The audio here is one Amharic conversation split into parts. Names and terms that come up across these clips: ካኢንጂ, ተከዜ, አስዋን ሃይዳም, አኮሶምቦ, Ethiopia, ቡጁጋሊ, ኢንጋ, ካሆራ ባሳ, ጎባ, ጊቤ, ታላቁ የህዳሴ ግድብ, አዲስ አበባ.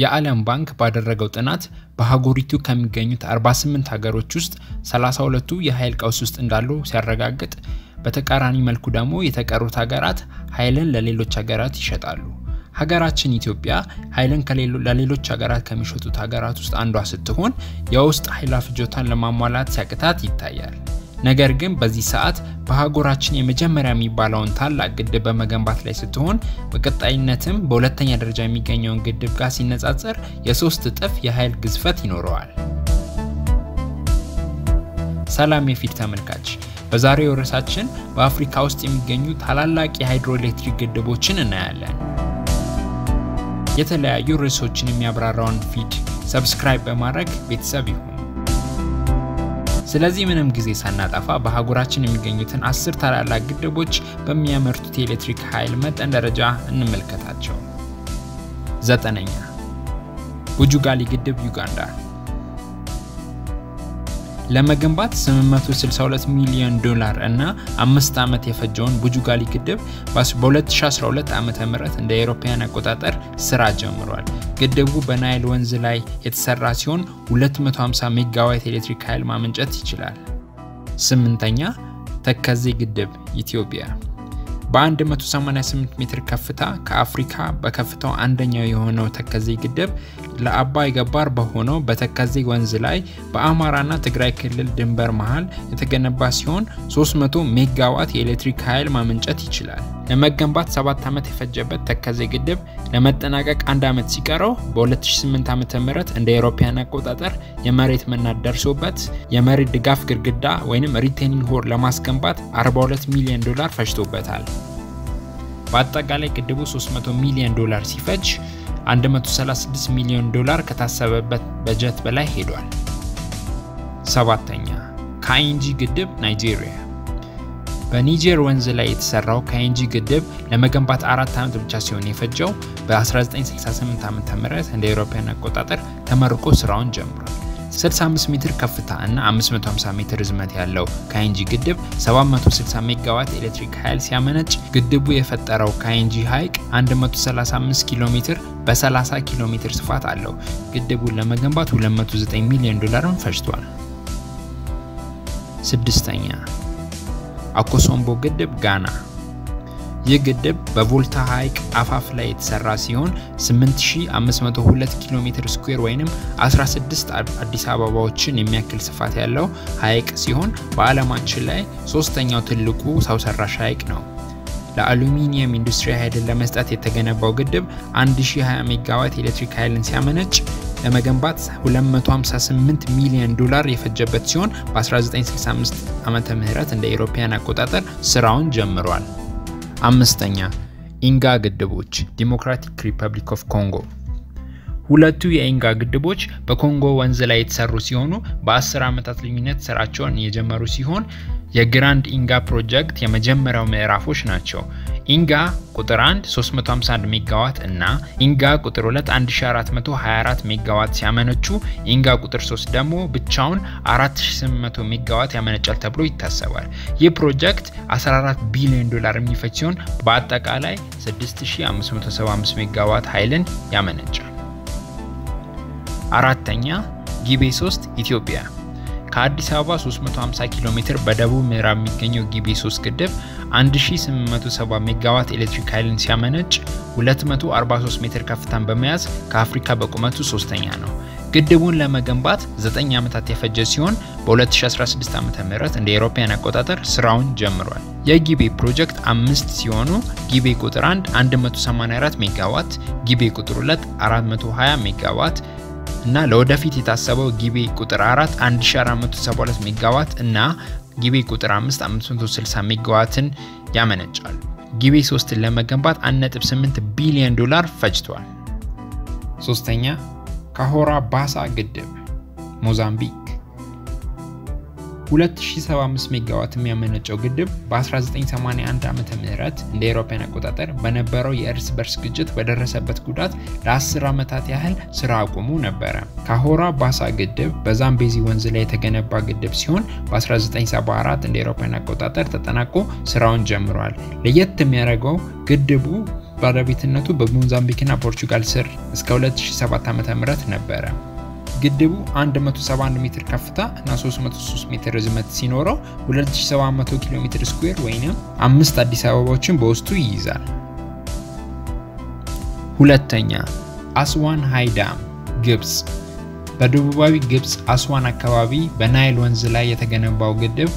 የዓለም ባንክ ባደረገው ጥናት በአህጉሪቱ ከሚገኙት 48 ሀገሮች ውስጥ 32ቱ የኃይል ቀውስ ውስጥ እንዳሉ ሲያረጋግጥ በተቃራኒ መልኩ ደግሞ የተቀሩት ሀገራት ኃይልን ለሌሎች ሀገራት ይሸጣሉ። ሀገራችን ኢትዮጵያ ኃይልን ለሌሎች ሀገራት ከሚሸጡት ሀገራት ውስጥ አንዷ ስትሆን የውስጥ ኃይል ፍጆታን ለማሟላት ሲያቅታት ይታያል። ነገር ግን በዚህ ሰዓት በአህጉራችን የመጀመሪያ የሚባለውን ታላቅ ግድብ በመገንባት ላይ ስትሆን በቀጣይነትም በሁለተኛ ደረጃ የሚገኘውን ግድብ ጋር ሲነጻጸር የ3 እጥፍ የኃይል ግዝፈት ይኖረዋል። ሰላም የፊት ተመልካች በዛሬው ርዕሳችን በአፍሪካ ውስጥ የሚገኙ ታላላቅ የሃይድሮኤሌክትሪክ ግድቦችን እናያለን። የተለያዩ ርዕሶችን የሚያብራራውን ፊድ ሰብስክራይብ በማድረግ ቤተሰብ ይሁኑ። ስለዚህ ምንም ጊዜ ሳናጣፋ በአህጉራችን የሚገኙትን 10 ታላላቅ ግድቦች በሚያመርቱት ኤሌክትሪክ ኃይል መጠን ደረጃ እንመልከታቸው። 9ኛ ቡጁጋሊ ግድብ ዩጋንዳ ለመገንባት 862 ሚሊዮን ዶላር እና 5 ዓመት የፈጀውን ቡጁጋሊ ግድብ በ2012 ዓመተ ምህረት እንደ አውሮፓውያን አቆጣጠር ስራ ጀምሯል። ግድቡ በናይል ወንዝ ላይ የተሰራ ሲሆን 250 ሜጋዋት ኤሌክትሪክ ኃይል ማመንጨት ይችላል። 8ኛ ተከዜ ግድብ ኢትዮጵያ በ188 ሜትር ከፍታ ከአፍሪካ በከፍታው አንደኛው የሆነው ተከዜ ግድብ ለአባይ ገባር በሆነው በተከዜ ወንዝ ላይ በአማራና ትግራይ ክልል ድንበር መሃል የተገነባ ሲሆን 300 ሜጋዋት የኤሌክትሪክ ኃይል ማመንጨት ይችላል። ለመገንባት 7 ዓመት የፈጀበት ተከዜ ግድብ ለመጠናቀቅ 1 ዓመት ሲቀረው በ2008 ዓ.ም እንደ አውሮፓውያን አቆጣጠር የመሬት መናድ ደርሶበት የመሬት ድጋፍ ግድግዳ ወይንም ሪቴኒንግ ዎል ለማስገንባት 42 ሚሊዮን ዶላር ፈጅቶበታል። በአጠቃላይ ግድቡ 300 ሚሊዮን ዶላር ሲፈጅ 136 ሚሊዮን ዶላር ከታሰበበት በጀት በላይ ሄዷል። 7ኛ ካኢንጂ ግድብ ናይጄሪያ በኒጀር ወንዝ ላይ የተሰራው ካኢንጂ ግድብ ለመገንባት 4 ዓመት ብቻ ሲሆን የፈጀው በ1968 ዓ.ም እንደ አውሮፓውያን አቆጣጠር ተመርቆ ስራውን ጀምሯል። 65 ሜትር ከፍታ እና 550 ሜትር ርዝመት ያለው ካኢንጂ ግድብ 760 ሜጋዋት ኤሌክትሪክ ኃይል ሲያመነጭ ግድቡ የፈጠረው ካኢንጂ ሐይቅ 135 ኪሎ ሜትር በ30 ኪሎ ሜትር ስፋት አለው። ግድቡን ለመገንባት 209 ሚሊዮን ዶላርን ፈጅቷል። 6ኛ አኮሶምቦ ግድብ ጋና ይህ ግድብ በቮልታ ሐይቅ አፋፍ ላይ የተሰራ ሲሆን 8502 ኪሎ ሜትር ስኩዌር ወይንም 16 አዲስ አበባዎችን የሚያክል ስፋት ያለው ሐይቅ ሲሆን በዓለማችን ላይ 3ኛው ትልቁ ሰው ሰራሽ ሐይቅ ነው። ለአሉሚኒየም ኢንዱስትሪ ኃይል ለመስጠት የተገነባው ግድብ 1020 ሜጋዋት ኤሌክትሪክ ኃይልን ሲያመነጭ ለመገንባት 258 ሚሊዮን ዶላር የፈጀበት ሲሆን በ1965 ዓመተ ምህረት እንደ አውሮፓውያን አቆጣጠር ስራውን ጀምሯል። 5ኛ ኢንጋ ግድቦች ዲሞክራቲክ ሪፐብሊክ ኦፍ ኮንጎ ሁለቱ የኢንጋ ግድቦች በኮንጎ ወንዝ ላይ የተሰሩ ሲሆኑ በ10 ዓመታት ልዩነት ስራቸውን የጀመሩ ሲሆን የግራንድ ኢንጋ ፕሮጀክት የመጀመሪያው ምዕራፎች ናቸው። ኢንጋ ቁጥር 1 351 ሜጋዋት እና ኢንጋ ቁጥር 2 1424 ሜጋዋት ሲያመነጩ ኢንጋ ቁጥር 3 ደግሞ ብቻውን 4800 ሜጋዋት ያመነጫል ተብሎ ይታሰባል። ይህ ፕሮጀክት 14 ቢሊዮን ዶላር የሚፈጅ ሲሆን በአጠቃላይ 6575 ሜጋዋት ኃይልን ያመነጫል። 4ኛ ጊቤ 3 ኢትዮጵያ ከአዲስ አበባ 350 ኪሎ ሜትር በደቡብ ምዕራብ የሚገኘው ጊቤ 3 ግድብ 1870 ሜጋዋት ኤሌክትሪክ ኃይልን ሲያመነጭ 243 ሜትር ከፍታን በመያዝ ከአፍሪካ በቁመቱ 3ኛ ነው። ግድቡን ለመገንባት 9 ዓመታት የፈጀ ሲሆን በ2016 ዓ.ም እንደ አውሮፓውያን አቆጣጠር ስራውን ጀምሯል። የጊቤ ፕሮጀክት 5 ሲሆኑ ጊቤ ቁጥር 1 184 ሜጋዋት፣ ጊቤ ቁጥር 2 420 ሜጋዋት እና ለወደፊት የታሰበው ጊቤ ቁጥር 4 1472 ሜጋዋት እና ጊቤ ቁጥር 5 560 ሜጋዋትን ያመነጫል። ጊቤ 3 ለመገንባት 1.8 ቢሊዮን ዶላር ፈጅቷል። 3ኛ ካሆራ ባሳ ግድብ ሞዛምቢክ 2075 ሜጋዋት የሚያመነጨው ግድብ በ1981 ዓመተ ምህረት እንደ አውሮፓውያን አቆጣጠር በነበረው የእርስ በርስ ግጭት በደረሰበት ጉዳት ለ10 ዓመታት ያህል ስራ አቁሞ ነበር። ካሆራ ባሳ ግድብ በዛምቤዚ ወንዝ ላይ የተገነባ ግድብ ሲሆን በ1974 እንደ አውሮፓውያን አቆጣጠር ተጠናቆ ስራውን ጀምሯል። ለየት የሚያደርገው ግድቡ ባለቤትነቱ በሞዛምቢክና ፖርቹጋል ስር እስከ 2007 ዓ.ም ነበረ። ግድቡ 171 ሜትር ከፍታ እና 303 ሜትር ርዝመት ሲኖረው 2700 ኪሎ ሜትር ስኩዌር ወይንም 5 አዲስ አበባዎችን በውስጡ ይይዛል። ሁለተኛ አስዋን ሃይዳም ግብጽ በደቡባዊ ግብጽ አስዋን አካባቢ በናይል ወንዝ ላይ የተገነባው ግድብ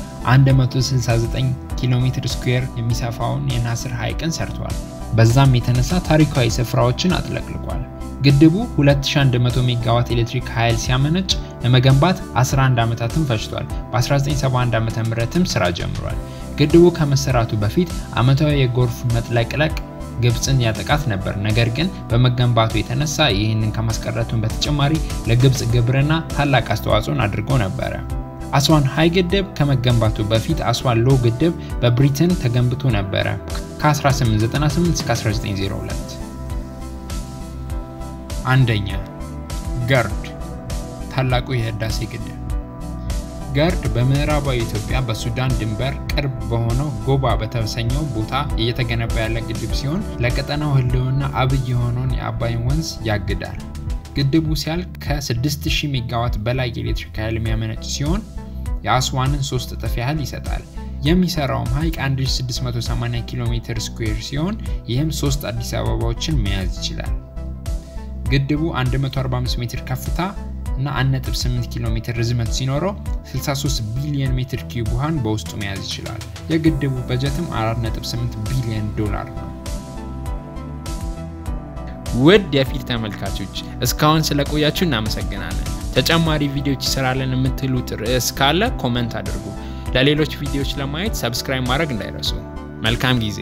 169 ኪሎ ሜትር ስኩዌር የሚሳፋውን የናስር ሃይቅን ሰርቷል። በዛም የተነሳ ታሪካዊ ስፍራዎችን አጥለቅልቋል። ግድቡ 2100 ሜጋዋት ኤሌክትሪክ ኃይል ሲያመነጭ ለመገንባት 11 ዓመታትን ፈጅቷል። በ1971 ዓ.ም ስራ ጀምሯል። ግድቡ ከመሰራቱ በፊት ዓመታዊ የጎርፍ መጥለቅለቅ ግብጽን ያጠቃት ነበር። ነገር ግን በመገንባቱ የተነሳ ይህንን ከማስቀረቱን በተጨማሪ ለግብጽ ግብርና ታላቅ አስተዋጽኦን አድርጎ ነበር። አስዋን ሃይ ግድብ ከመገንባቱ በፊት አስዋን ሎ ግድብ በብሪተን ተገንብቶ ነበር ከ1898 እስከ 1902። አንደኛ ገርድ ታላቁ የህዳሴ ግድብ ገርድ በመራባዊ ኢትዮጵያ በሱዳን ድንበር ቅርብ በሆነው ጎባ በተሰኘው ቦታ እየተገነባ ያለ ግድብ ሲሆን ለቀጠናው ህልውና አብይ የሆነውን የአባይ ወንዝ ያግዳል። ግድቡ ሲያልቅ ከ6000 ሜጋዋት በላይ ኤሌክትሪክ ኃይል የሚያመነጭ ሲሆን የአስዋንን 3 እጥፍ ያህል ይሰጣል። የሚሰራው ሀይቅ 1680 ኪሎ ሜትር ስኩዌር ሲሆን ይህም 3 አዲስ አበባዎችን መያዝ ይችላል። ግድቡ 145 ሜትር ከፍታ እና 1.8 ኪሎ ሜትር ርዝመት ሲኖረው 63 ቢሊዮን ሜትር ኪዩብ ውሃን በውስጡ መያዝ ይችላል። የግድቡ በጀትም 4.8 ቢሊዮን ዶላር ነው። ውድ የፊት ተመልካቾች እስካሁን ስለቆያችሁ እናመሰግናለን። ተጨማሪ ቪዲዮዎች ይሰራለን የምትሉት ርዕስ ካለ ኮሜንት አድርጉ። ለሌሎች ቪዲዮዎች ለማየት ሰብስክራይብ ማድረግ እንዳይረሱ። መልካም ጊዜ።